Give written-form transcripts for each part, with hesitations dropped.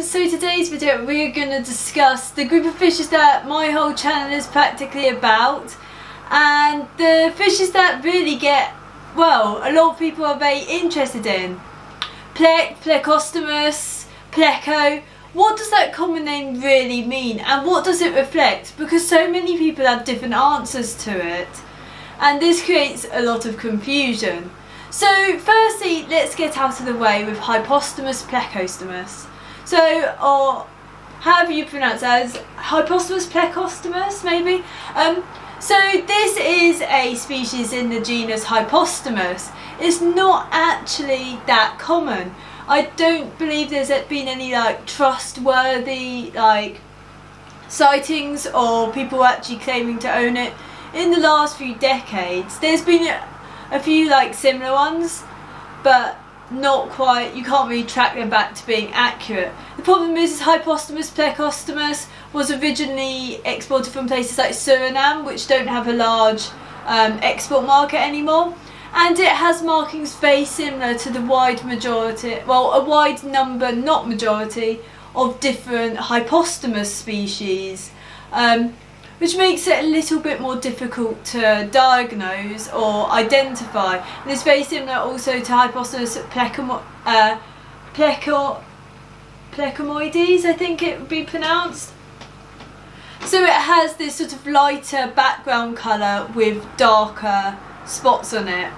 So today's video we're going to discuss the group of fishes that my whole channel is practically about, and the fishes that really get, well, a lot of people are very interested in. Plec, Plecostomus, Pleco. What does that common name really mean, and what does it reflect? Because so many people have different answers to it, and this creates a lot of confusion. So firstly, let's get out of the way with Hypostomus Plecostomus. So, or however you pronounce that, as Hypostomus Plecostomus maybe? So this is a species in the genus Hypostomus. It's not actually that common. I don't believe there's been any trustworthy sightings or people actually claiming to own it in the last few decades. There's been a few similar ones, but not quite, you can't really track them back to being accurate. The problem is Hypostomus plecostomus was originally exported from places like Suriname, which don't have a large export market anymore, and it has markings very similar to the wide majority, well, a wide number, not majority, of different Hypostomus species, which makes it a little bit more difficult to diagnose or identify. And it's very similar also to Hypostomus plecomoides, I think it would be pronounced. So it has this sort of lighter background colour with darker spots on it.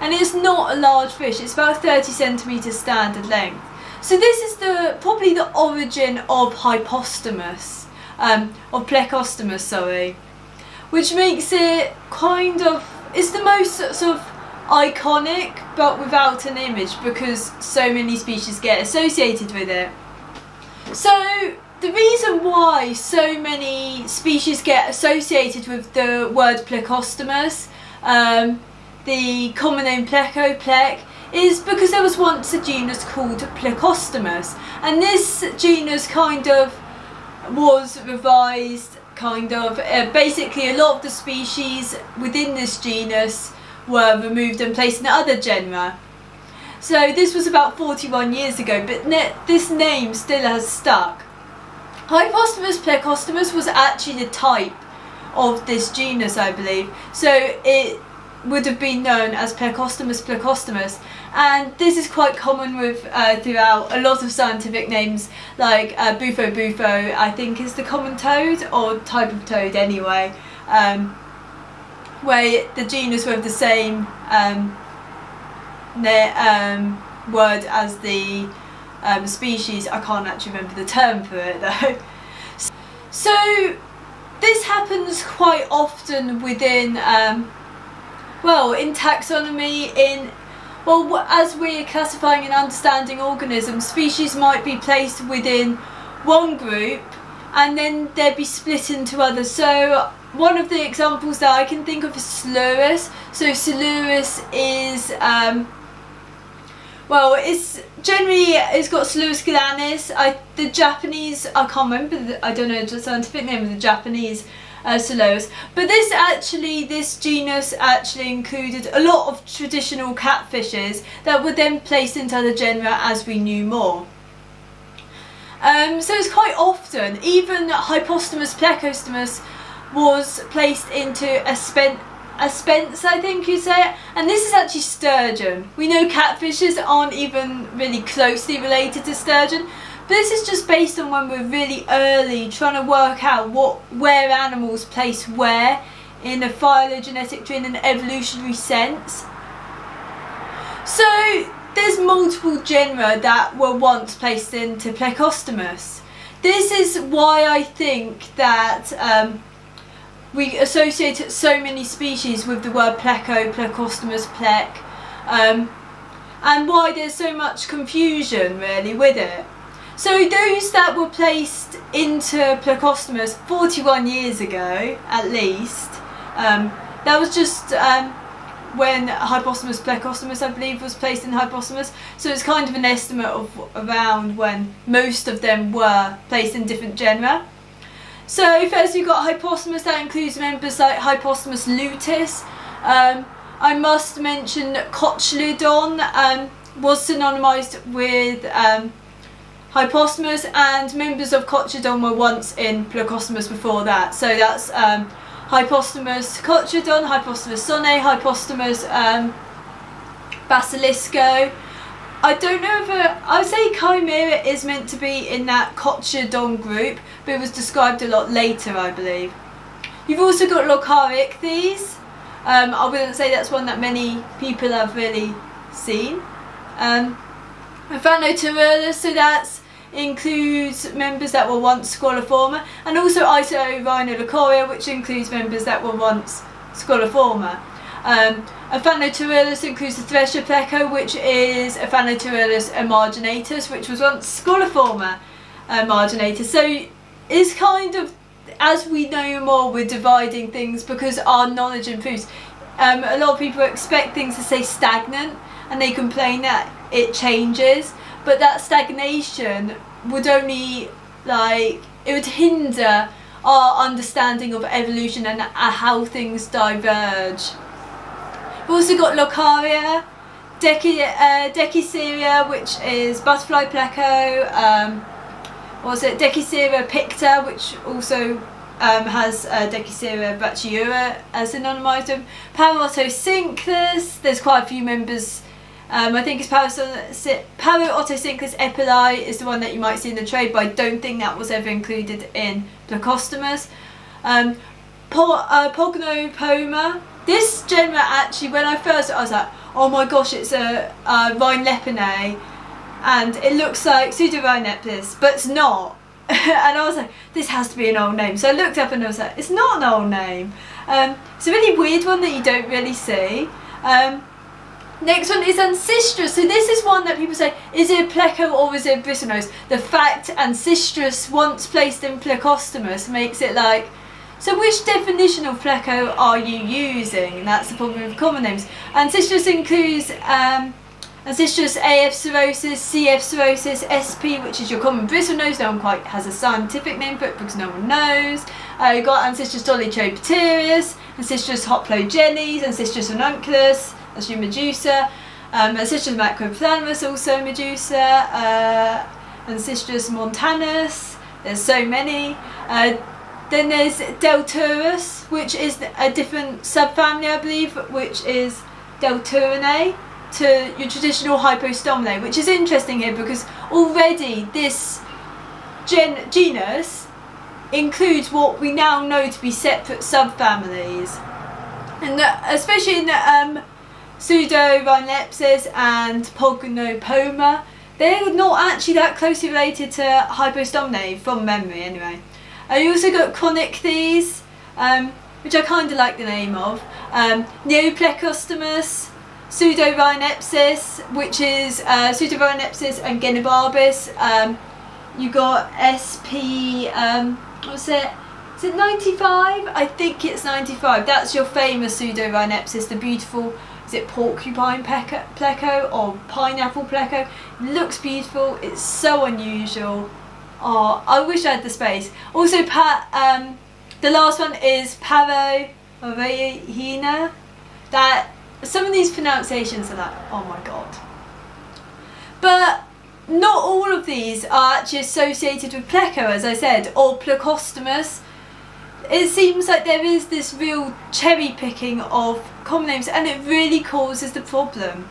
And it's not a large fish, it's about 30 centimetres standard length. So this is probably the origin of Hypostomus. Or Plecostomus, sorry, which makes it kind of, it's the most sort of iconic but without an image, because so many species get associated with it. So the reason why so many species get associated with the word Plecostomus, the common name Pleco, Plec, is because there was once a genus called Plecostomus, and this genus kind of was revised, basically a lot of the species within this genus were removed and placed in other genera. So this was about 41 years ago, but this name still has stuck. Hypostomus plecostomus was actually the type of this genus, I believe, so it would have been known as Plecostomus plecostomus, and this is quite common with throughout a lot of scientific names, like Bufo bufo, I think, is the common toad, or type of toad anyway, where the genus will have the same word as the species. I can't actually remember the term for it though. So this happens quite often within well, in taxonomy, as we're classifying and understanding organisms, species might be placed within one group and then they'd be split into others. So one of the examples that I can think of is Silurus. So Silurus is, well, it's got Silurus Glanis. The Japanese, I can't remember, I don't know the scientific name of the Japanese Silurus, but this genus actually included a lot of traditional catfishes that were then placed into other genera as we knew more. So it's quite often, even Hypostomus plecostomus was placed into aspence, I think you say it, and this is actually sturgeon. We know catfishes aren't even really closely related to sturgeon. This is just based on when we're really early trying to work out where animals place where in a phylogenetic tree, in an evolutionary sense. So there's multiple genera that were once placed into Plecostomus. This is why I think that we associate so many species with the word Pleco, Plecostomus, Plec, and why there's so much confusion really with it. So those that were placed into Plecostomus 41 years ago, at least, that was just when Hypostomus plecostomus, I believe, was placed in Hypostomus. So it's kind of an estimate of around when most of them were placed in different genera. So first you've got Hypostomus, that includes members like Hypostomus lutis. I must mention Cochliodon was synonymised with Hypostomus, and members of Cochadon were once in Plecostomus before that. So that's Hypostomus Cochadon, Hypostomus Sone, Hypostomus basilisco. I don't know if I would say Chimera is meant to be in that Cochadon group, but it was described a lot later, I believe. You've also got Locarichthys. I wouldn't say that's one that many people have really seen. Aphanotorulus, so that includes members that were once Scoliforma, and also Iso Rhinolucoria, which includes members that were once Scoliforma. Aphanotorulus includes the thresher pleco, which is Aphanotorulus emarginatus, which was once Scoliforma emarginatus. So it's kind of, as we know more, we're dividing things because our knowledge improves. A lot of people expect things to stay stagnant, and they complain that it changes, but that stagnation would only, like, it would hinder our understanding of evolution and how things diverge. We've also got Locaria, Dekeseria, which is butterfly pleco, Dekeseria picta, which also has Dekeseria brachiura as a synonymism. Parotosynclus, there's quite a few members. I think it's Parotosynchrus epili is the one that you might see in the trade, but I don't think that was ever included in Plecostomus. Pognopoma. This genera, actually, when I first, I was like, oh my gosh, it's a Rhinelepinae, and it looks like Pseudorhinelepis, but it's not. And I was like, this has to be an old name. So I looked up and I was like, it's not an old name. It's a really weird one that you don't really see. Next one is Ancistrus. So this is one that people say, is it a pleco or is it a bristlenose? The fact Ancistrus once placed in Plecostomus makes it like, so which definition of pleco are you using? And that's the problem with common names. Ancistrus includes Ancistrus AF cirrhosis, CF cirrhosis, SP, which is your common bristlenose. No one quite has a scientific name for it because no one knows. You've got Ancistrus dolichopterus, Ancistrus Hoplogenis, Ancistrus Renunculus, that's your Medusa, Ancistrus macrophthalmus, also Medusa, Ancistrus montanus, there's so many. Then there's Delturus, which is a different subfamily, I believe, which is Delturinae to your traditional Hypostominae, which is interesting here because already this genus includes what we now know to be separate subfamilies. And especially in the Pseudorhinelepis and Pognopoma, they're not actually that closely related to Hypostominae, from memory anyway. You also got Cochliodon, which I kind of like the name of, Neoplecostomus, Pseudorhinelepis, which is Pseudorhinelepis and Genobarbis. You got SP, what's it? Is it 95? I think it's 95. That's your famous Pseudorhinelepis, the beautiful, is it porcupine pleco or pineapple pleco? It looks beautiful, it's so unusual. Oh, I wish I had the space. Also, the last one is Parotosynchrus. That some of these pronunciations are like, oh my god. But not all of these are actually associated with pleco, as I said, or Plecostomus. It seems like there is this real cherry picking of common names, and it really causes the problem.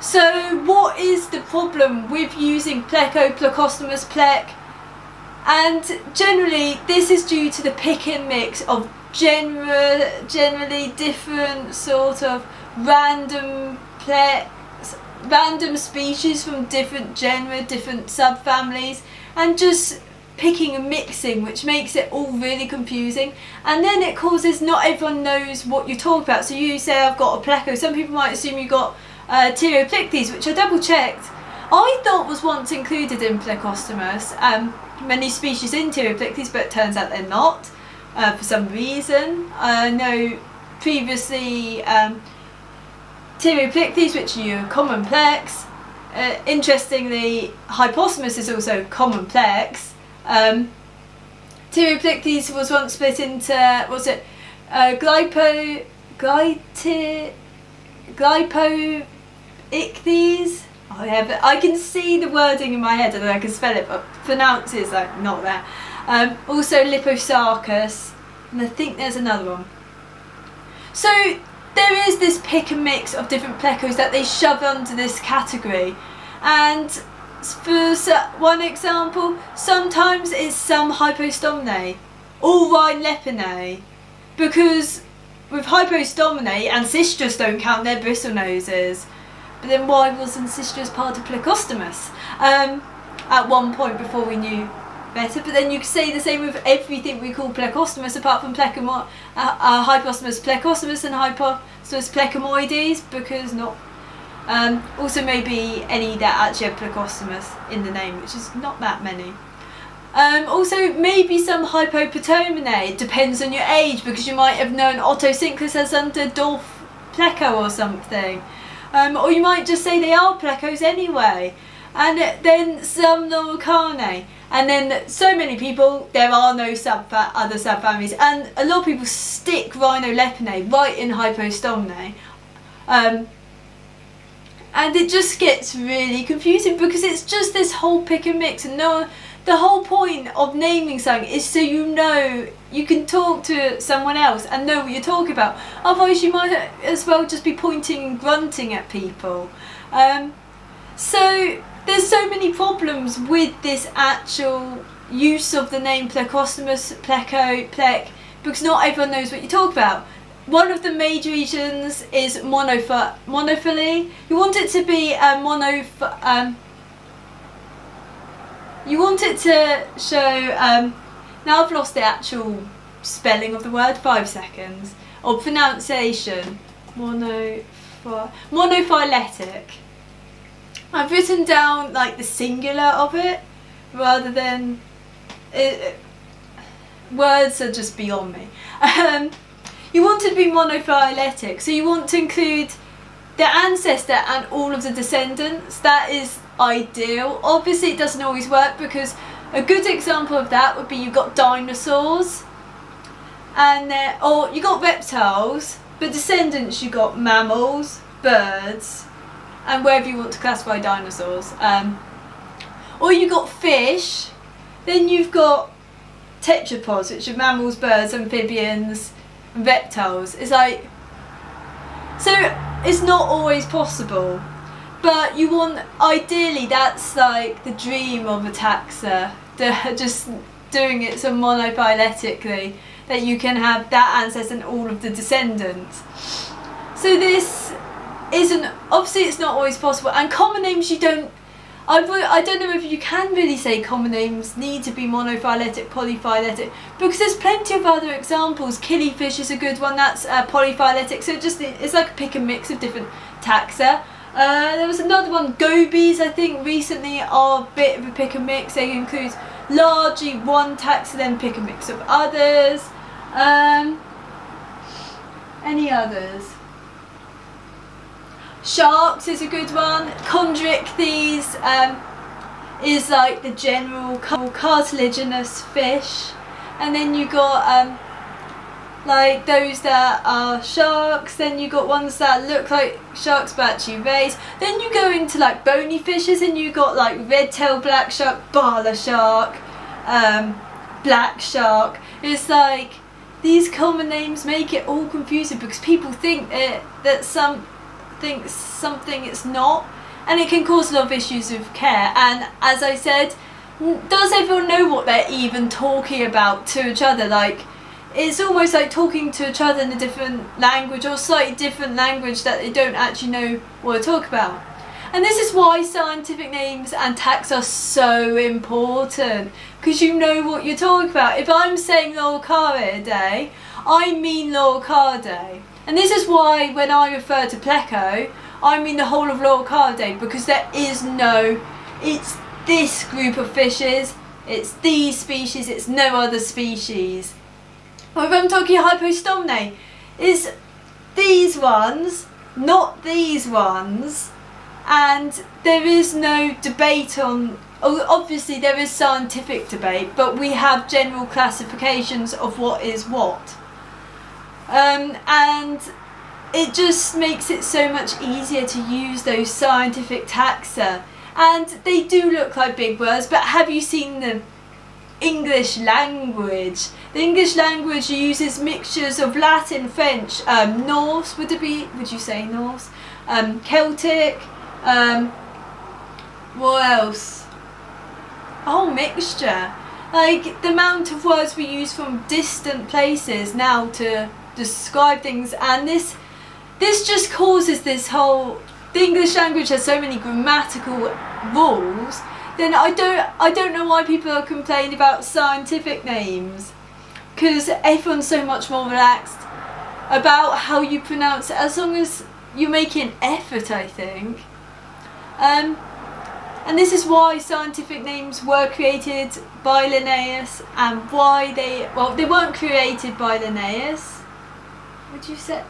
So what is the problem with using pleco, Plecostomus, plec? And generally this is due to the pick and mix of generally different sort of random plecs, random species from different genera, different subfamilies, and just picking and mixing, which makes it all really confusing, and then it causes not everyone knows what you talk about. So you say I've got a pleco, some people might assume you got Pterygoplichthys, which I double checked, I thought was once included in Plecostomus, many species in Pterygoplichthys, but it turns out they're not, for some reason. I know previously Pterygoplichthys, which are common plex, interestingly Hypostomus is also common plex. Pterygoplichthys was once split into, was it Glypoichthys? Oh yeah, but I can see the wording in my head and I can spell it, but pronounce it is like not there. Also Liposarcus, and I think there's another one. So there is this pick and mix of different plecos that they shove under this category, and for one example, sometimes it's some Hypostominae or Rhinelepinae, because with Hypostominae, Ancistrus don't count their bristle noses. But then why was Ancistrus part of Plecostomus at one point before we knew better? But then you could say the same with everything we call Plecostomus apart from Hypostomus plecomoides and Hypostomus plecomoides, because not also maybe any that actually have Plecostomus in the name, which is not that many. Also maybe some Hypopotominae, depends on your age, because you might have known Autosynclus as under Dolph Pleco or something. Or you might just say they are plecos anyway. And then some Loricariidae. And then so many people, there are no other subfamilies. And a lot of people stick Rhinelepinae right in Hypostominae. And it just gets really confusing because it's just this whole pick and mix. And no, the whole point of naming something is so you know, you can talk to someone else and know what you're talking about. Otherwise you might as well just be pointing and grunting at people. So there's so many problems with this actual use of the name Plecostomus, Pleco, Plec, because not everyone knows what you talk about. One of the major reasons is monophily. You want it to be a you want it to show, now I've lost the actual spelling of the word, 5 seconds, or pronunciation, monophyletic. I've written down like the singular of it, rather than, words are just beyond me. You want it to be monophyletic, so you want to include the ancestor and all of the descendants. That is ideal. Obviously it doesn't always work, because a good example of that would be you've got dinosaurs and or you got reptiles, but descendants you got mammals, birds, and wherever you want to classify dinosaurs, or you got fish, then you've got tetrapods, which are mammals, birds, amphibians, and reptiles. It's like, so it's not always possible. But you want, ideally, that's like the dream of a taxa, just doing it so monophyletically that you can have that ancestor and all of the descendants. So this isn't, obviously it's not always possible, and common names you don't, I don't know if you can really say common names need to be monophyletic, polyphyletic, because there's plenty of other examples. Killifish is a good one, that's polyphyletic, so it's like a pick and mix of different taxa. There was another one, gobies, I think recently are a bit of a pick and mix. They include largely one taxa, then pick and mix of others. Any others? Sharks is a good one. Chondrichthyes is like the general cartilaginous fish, and then you got like those that are sharks, then you got ones that look like sharks but actually rays. Then you go into like bony fishes, and you got like red-tailed black shark, bala shark, black shark. It's like these common names make it all confusing because people think that something it's not, and it can cause a lot of issues with care. And as I said, does everyone know what they're even talking about to each other? Like, it's almost like talking to each other in a different language, or slightly different language that they don't actually know what to talk about. And this is why scientific names and taxa are so important, because you know what you're talking about. If I'm saying Loricariidae, I mean Loricariidae. And this is why when I refer to pleco, I mean the whole of Loricariidae, because there is no, it's this group of fishes, it's these species, it's no other species. Or if I'm talking Hypostominae, it's these ones, not these ones, and there is no debate on, obviously there is scientific debate, but we have general classifications of what is what. And It just makes it so much easier to use those scientific taxa. And they do look like big words, but have you seen the English language? The English language uses mixtures of Latin, French, Norse, would you say Norse? Celtic, what else? A whole mixture. Like the amount of words we use from distant places now to describe things, and this just causes this whole, the English language has so many grammatical rules, then I don't know why people are complaining about scientific names, because everyone's so much more relaxed about how you pronounce it, as long as you make an effort, I think. And this is why scientific names were created by Linnaeus, and why they weren't created by Linnaeus. Would you say?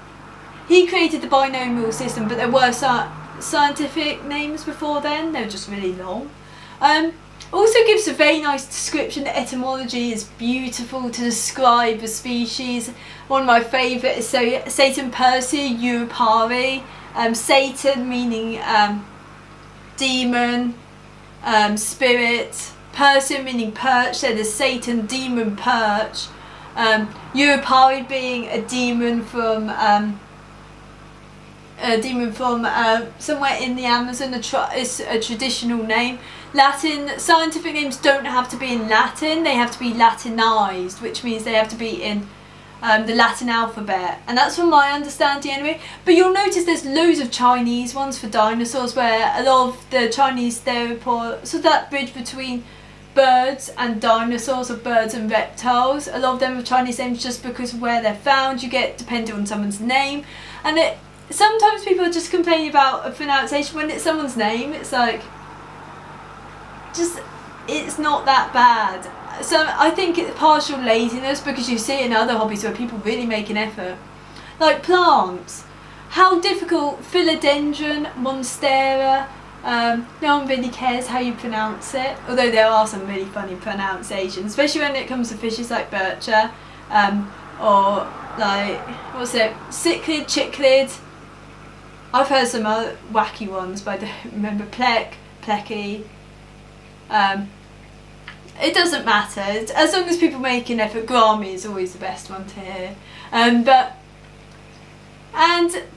He created the binomial system, but there were scientific names before then. They were just really long. Also gives a very nice description. The etymology is beautiful to describe a species. One of my favourite is Satan Percy, Europari. Satan meaning demon, spirit. Percy meaning perch. So the Satan demon perch. Europari being a demon from somewhere in the Amazon. It's a traditional name. Latin scientific names don't have to be in Latin. They have to be Latinized, which means they have to be in the Latin alphabet, and that's from my understanding anyway. But you'll notice there's loads of Chinese ones for dinosaurs, where a lot of the Chinese theropod, so that bridge between birds and dinosaurs, or birds and reptiles, a lot of them have Chinese names just because of where they're found. You get dependent on someone's name, and sometimes people just complain about a pronunciation when it's someone's name. It's like, just, it's not that bad. So I think it's partial laziness, because you see in other hobbies where people really make an effort, like plants. How difficult philodendron, monstera. No one really cares how you pronounce it, although there are some really funny pronunciations, especially when it comes to fishes like bircher, or like, what's it, cichlid, chichlid. I've heard some other wacky ones, but I don't remember. Plec, plecky. It doesn't matter, as long as people make an effort. Grammy is always the best one to hear. And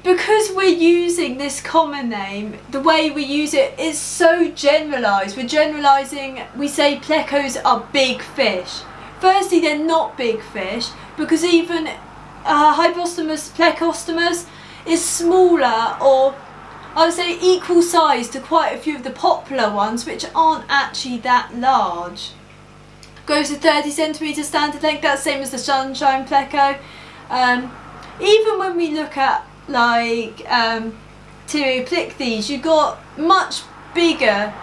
because we're using this common name, the way we use it is so generalised. We're generalising. We say plecos are big fish. Firstly, they're not big fish, because even Hypostomus plecostomus is smaller, or I would say equal size to quite a few of the popular ones, which aren't actually that large. Goes to 30 cm standard length. That's same as the sunshine pleco. Even when we look at like Pterygoplichthys, you've got much bigger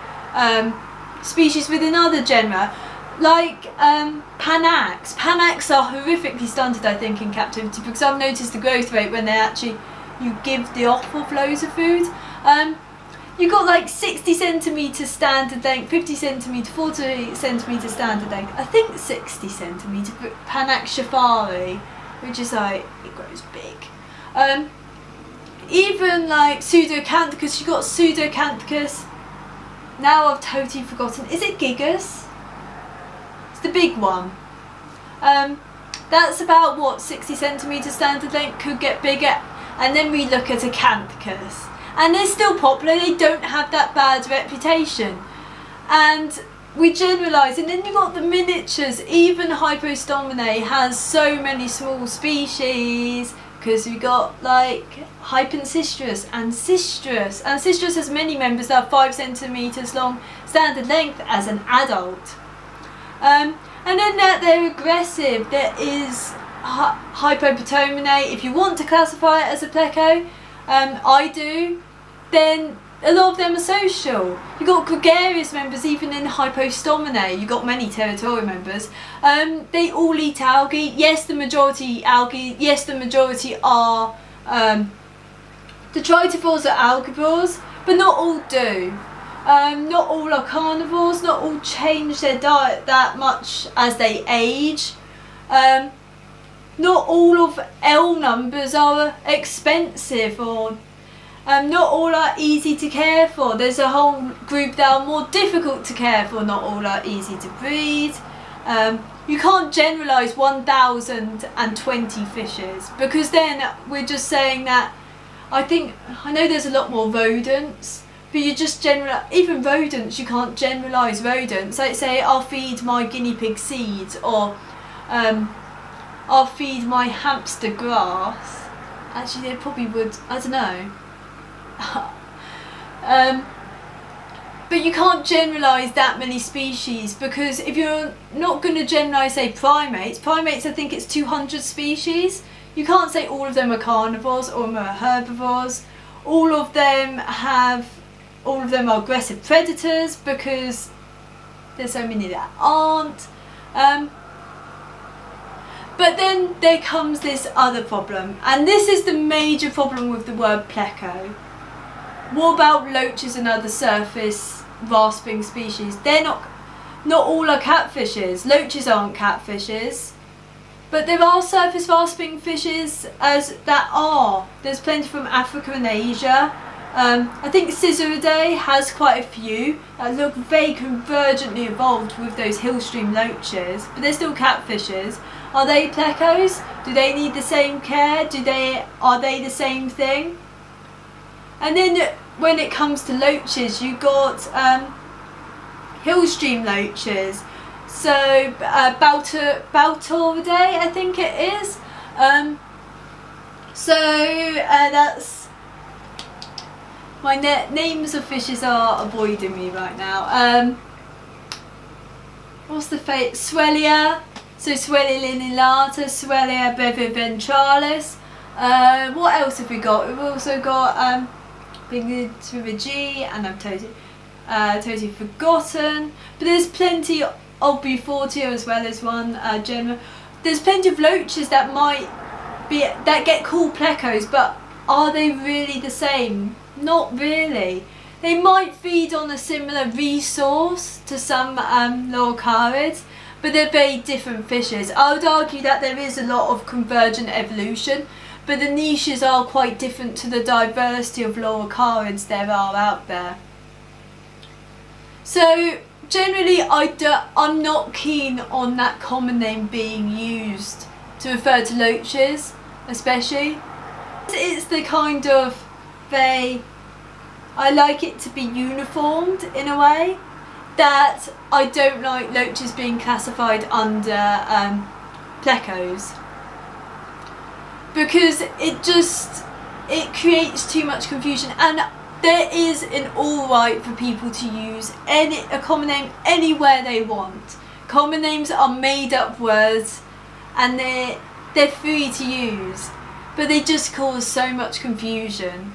species within other genera, like Panax. Panax are horrifically stunted, I think, in captivity, because I've noticed the growth rate when they actually, you give the offloads of food. You've got like 60 cm standard length, 50 cm, 40 cm standard length. I think 60 cm Panax shafari, which is like, it grows big. Even like Pseudocanthicus, you've got Pseudocanthicus. Now I've totally forgotten. Is it Gigas? It's the big one. That's about, what, 60 cm standard length, could get bigger. And then we look at Acanthicus. And they're still popular, they don't have that bad reputation. And we generalise, and then you've got the miniatures. Even Hypostominae has so many small species, because we've got like Hyponcistrus, Ancistrus. Ancistrus has many members that are 5 cm long standard length as an adult. And then they're aggressive. There is Hypopotominae, if you want to classify it as a pleco, I do, then a lot of them are social. You've got gregarious members even in Hypostominae. You've got many territorial members. They all eat algae. Yes, the majority eat algae. Yes, the majority are detritivores are algivores, but not all do. Not all are carnivores. Not all change their diet that much as they age. Not all of L numbers are expensive, or not all are easy to care for. There's a whole group that are more difficult to care for. Not all are easy to breed. You can't generalise 1,020 fishes, because then we're just saying that, I know there's a lot more rodents, but you just even rodents, you can't generalise rodents. Like say, I'll feed my guinea pig seeds, or I'll feed my hamster grass. Actually, they probably would, I don't know. But you can't generalise that many species, because if you're not going to generalise, say, primates, I think it's 200 species. You can't say all of them are carnivores, all of them are herbivores, all of them are aggressive predators, because there's so many that aren't. But then there comes this other problem, and this is the major problem with the word pleco. What about loaches and other surface grasping species? They're not all are catfishes. Loaches aren't catfishes, but there are surface grasping fishes as that are. There's plenty from Africa and Asia. I think Cistrus has quite a few that look very convergently evolved with those hill stream loaches, but they're still catfishes. Are they plecos? Do they need the same care? Are they the same thing? And then when it comes to loaches, you've got hill stream loaches, so Baltoridae, I think it is. That's my names of fishes are avoiding me right now. What's the fate? Swellia, so Swellia lineata, Swellia breviventralis. What else have we got? We've also got Bingituridae, and I've totally forgotten, but there's plenty of Bufortia as well as one general. There's plenty of loaches that get called plecos, but are they really the same? Not really. They might feed on a similar resource to some loricariids, but they're very different fishes. I would argue that there is a lot of convergent evolution, but the niches are quite different to the diversity of loricariids there are out there. So generally I'm not keen on that common name being used to refer to loaches, especially. It's the kind of I like it to be uniformed in a way, that I don't like loaches being classified under plecos. Because it creates too much confusion, and there is an all right for people to use a common name anywhere they want. Common names are made up words, and they're free to use, but they just cause so much confusion.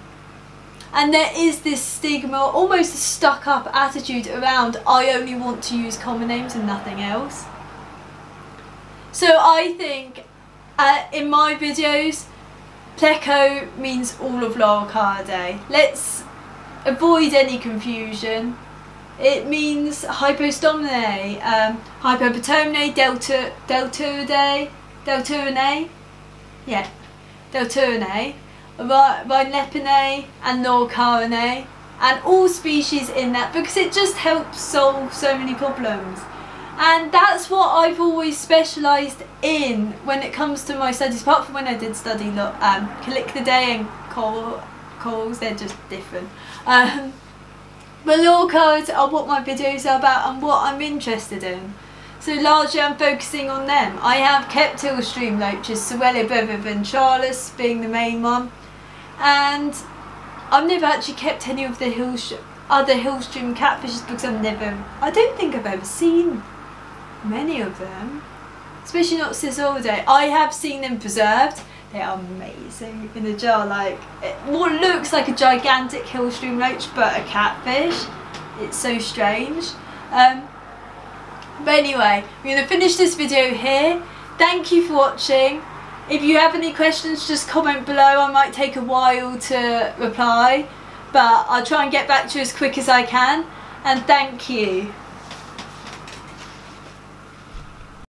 And there is this stigma, almost a stuck-up attitude around, I only want to use common names and nothing else. So I think in my videos, pleco means all of Loricariidae. Let's avoid any confusion. It means Hypostominae, Hypopotominae, Delturinae, Rhinelepinae and Loricariidae, and all species in that, because it just helps solve so many problems. And that's what I've always specialised in when it comes to my studies, apart from when I did study Cochliodon and corals, they're just different. But loricariids are what my videos are about and what I'm interested in. So largely I'm focusing on them. I have kept hill stream loaches, Swellia breviventralis being the main one, and I've never actually kept any of the other hill stream catfishes, because I don't think I've ever seen many of them, especially not Cistrus. I have seen them preserved. They are amazing in a jar, like what looks like a gigantic hill stream roach but a catfish. It's so strange. But anyway, we're going to finish this video here. Thank you for watching. If you have any questions, just comment below. I might take a while to reply, but I'll try and get back to you as quick as I can, and thank you.